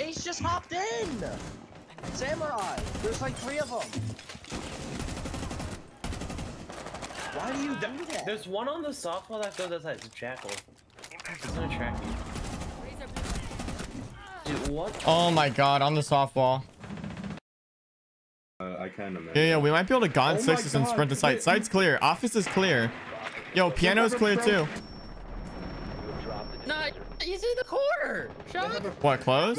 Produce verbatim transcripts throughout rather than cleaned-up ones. Ace just hopped in! Samurai! There's like three of them! Why do you do that? There's one on the softball that goes outside. It's a Jackal. It's gonna track you. Dude, what? Oh my god, on the softball. Uh, I kind of Yeah, yeah, we might be able to gun oh sixes and sprint to site. Site's clear. Office is clear. Yo, piano's clear too. No, he's in the corner. Shot. What, close?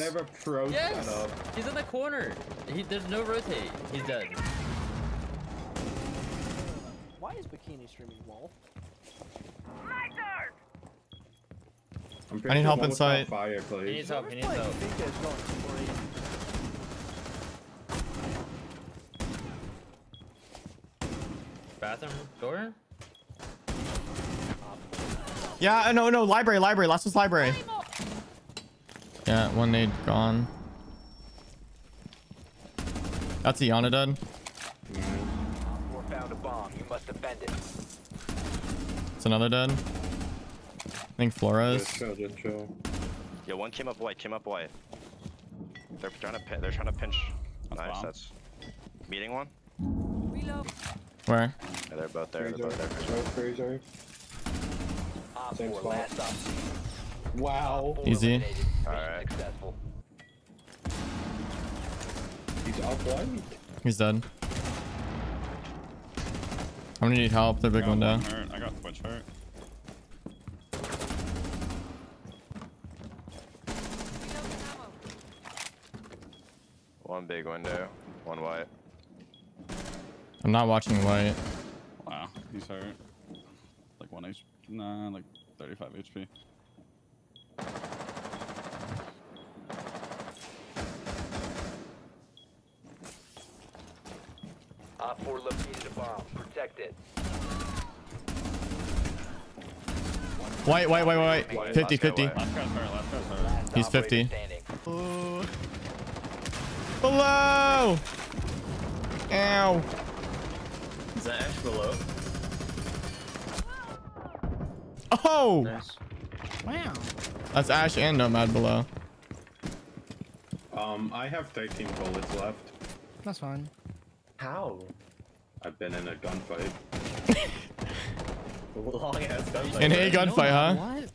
Yes. He's in the corner. He, there's no rotate. He's dead. Why is Bikini streaming wall? My turn. I need help inside. Fire, please. He needs help. He needs help. Bathroom door? Yeah, no, no, library, library, last was library. Yeah, one nade gone. That's Iana dead. It's another dead. I think Flores. Just chill, just chill. Yeah, one came up white, came up white. They're trying to pin, they're trying to pinch. Nice, wow. That's meeting one. Reload. Where? Yeah, they're both there. They're both there. Sorry, sorry. Last up. Wow. Easy. Alright. He's up one. He's dead. I'm gonna need help. The big one down. I got the bunch hurt. One big window. One white. I'm not watching white. Wow, he's hurt. Like one H P. Nah, like thirty-five H P. Op four located a bomb. Protect it. White, white, white, white. white. fifty, fifty. Last guy's hurt, last guy's hurt. He's fifty. Ooh. Below! Ow. Is that Ash below? Oh! Nice. Wow. That's Ash and Nomad below. Um, I have thirteen bullets left. That's fine. How? I've been in a gunfight. Long ass gunfight. In a gunfight, huh? What?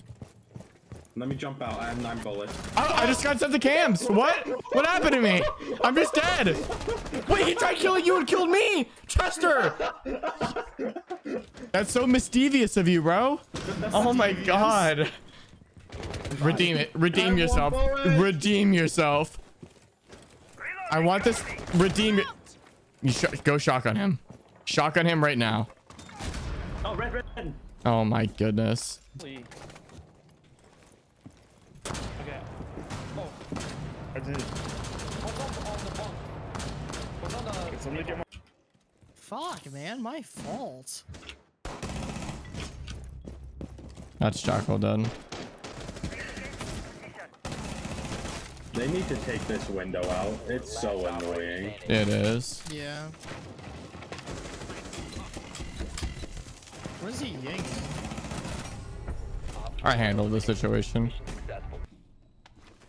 Let me jump out. I have nine bullets. Oh, I just got sent to cams. What? What happened to me? I'm just dead. Wait, he tried killing you and killed me, Chester. That's so mischievous of you, bro. Oh my god. Redeem it. Redeem yourself. Redeem yourself. I want this. Redeem it. You sh go shotgun him. Shotgun him right now. Oh, red, red. Oh my goodness. Okay. Oh. I did. Can somebody get my... Fuck, man. My fault. That's Jackal done. They need to take this window out. It's so annoying. It is. Yeah. What is he yanking? I handled the situation.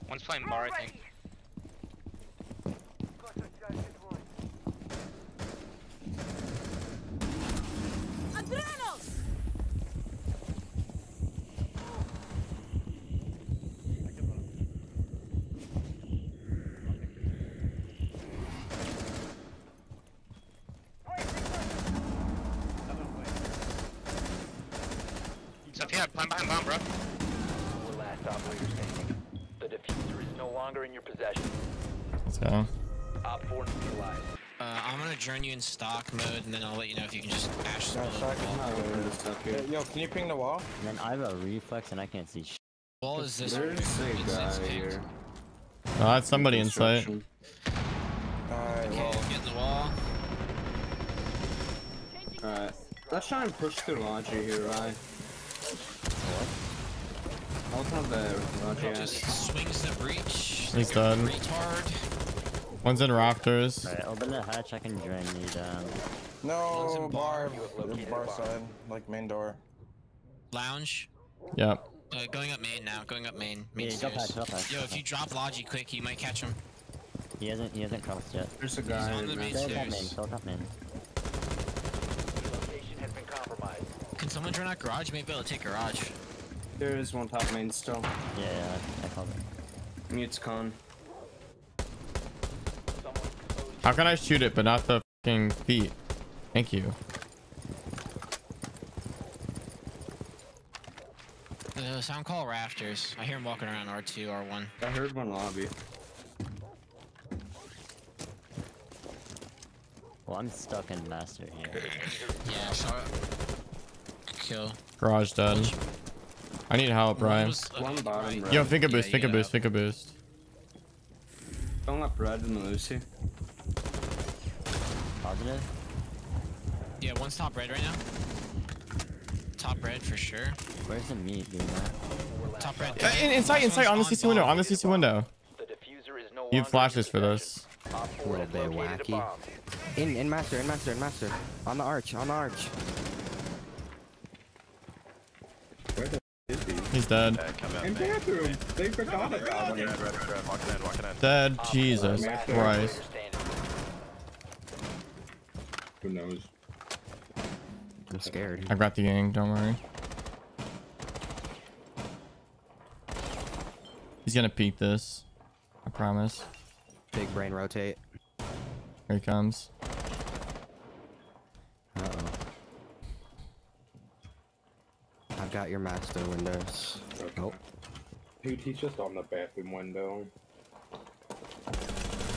One's playing bar, I think. So if you have climb behind bomb, bro. In your possession. So. Uh, I'm gonna join you in stock mode, and then I'll let you know if you can just ash no, the wall. Really yo, yo, can you ping the wall? Man, I have a reflex, and I can't see. Sh wall is this? There's a guy here. Oh, that's somebody in sight. Alright, okay, well. Get the wall. Alright, let's try and push through Logi here, right? What? I'll have the just swings the breach. He's done. Retard. One's in rafters. Alright, open the hatch. I can drain you down. No, bar. Bar side. Like main door. Lounge. Yep. Uh, going up main now. Going up main. main yeah, drop pad, drop pad. Yo, if you drop Logi quick, you might catch him. He hasn't. He hasn't crossed yet. There's a guy. He's on the main stairs. Still top main. Location has been compromised. Can someone turn out garage? Maybe I'll take garage. There is one top main still. Yeah, yeah I called it. Mute's con. How can I shoot it, but not the fucking feet? Thank you. Uh, sound call rafters. I hear him walking around R two, R one. I heard one lobby. Well, I'm stuck in master here. Yeah, shot. Kill. Garage done. I need help, Ryan. One bottom, Yo, think a boost, yeah, think a boost, think a boost. Don't let Brad and Lucy. Positive? Yeah, one's top red right now. Top red for sure. Where's the meat, dude? Top red. Uh, in, inside, inside, on the C C window, on the C C window. You have flashes for this. What a bit wacky. In, in master, in master, in master. On the arch, on the arch. He's dead. In bathroom. They forgot about it. Dead. Jesus Christ. Who knows? I'm scared. I got the gang. Don't worry. He's gonna peek this. I promise. Big brain rotate. Here he comes. I've got your master windows. Okay. Nope. Dude, he's just on the bathroom window.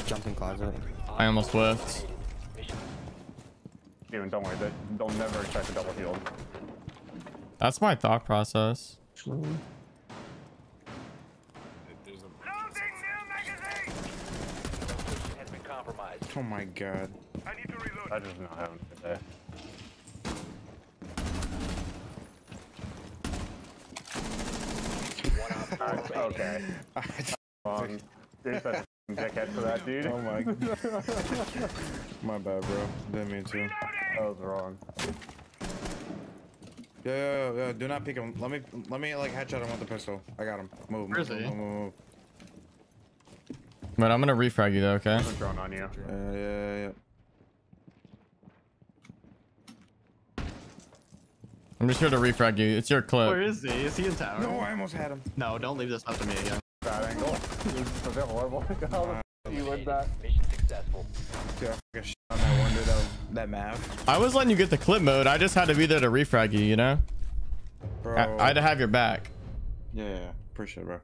Jumping closet. I almost left. Dude, don't worry. They, they'll never try to double heal. That's my thought process. Sure. There's a... Loading new magazine! Has been compromised. Oh my god. I need to reload. I just not having it today. Okay. um, there's a dickhead for that, dude. Oh my god. My bad, bro. Didn't mean to. That was wrong. Yo, yo, yo, do not peek him. Let me, let me like headshot him with the pistol. I got him. Move, move, move, move, move. But I'm gonna refrag you though, okay? I'm drone on you. Uh, yeah, yeah, yeah. I'm just here to refrag you. It's your clip. Where is he? Is he in tower? No, I almost had him. No, don't leave this up to me again. Bad angle. Was that horrible? How the f you went back? Mission successful. Dude, I shit on that one dude that, that map. I was letting you get the clip mode. I just had to be there to refrag you, you know? Bro. I, I had to have your back. Yeah, yeah, yeah. Appreciate it, bro.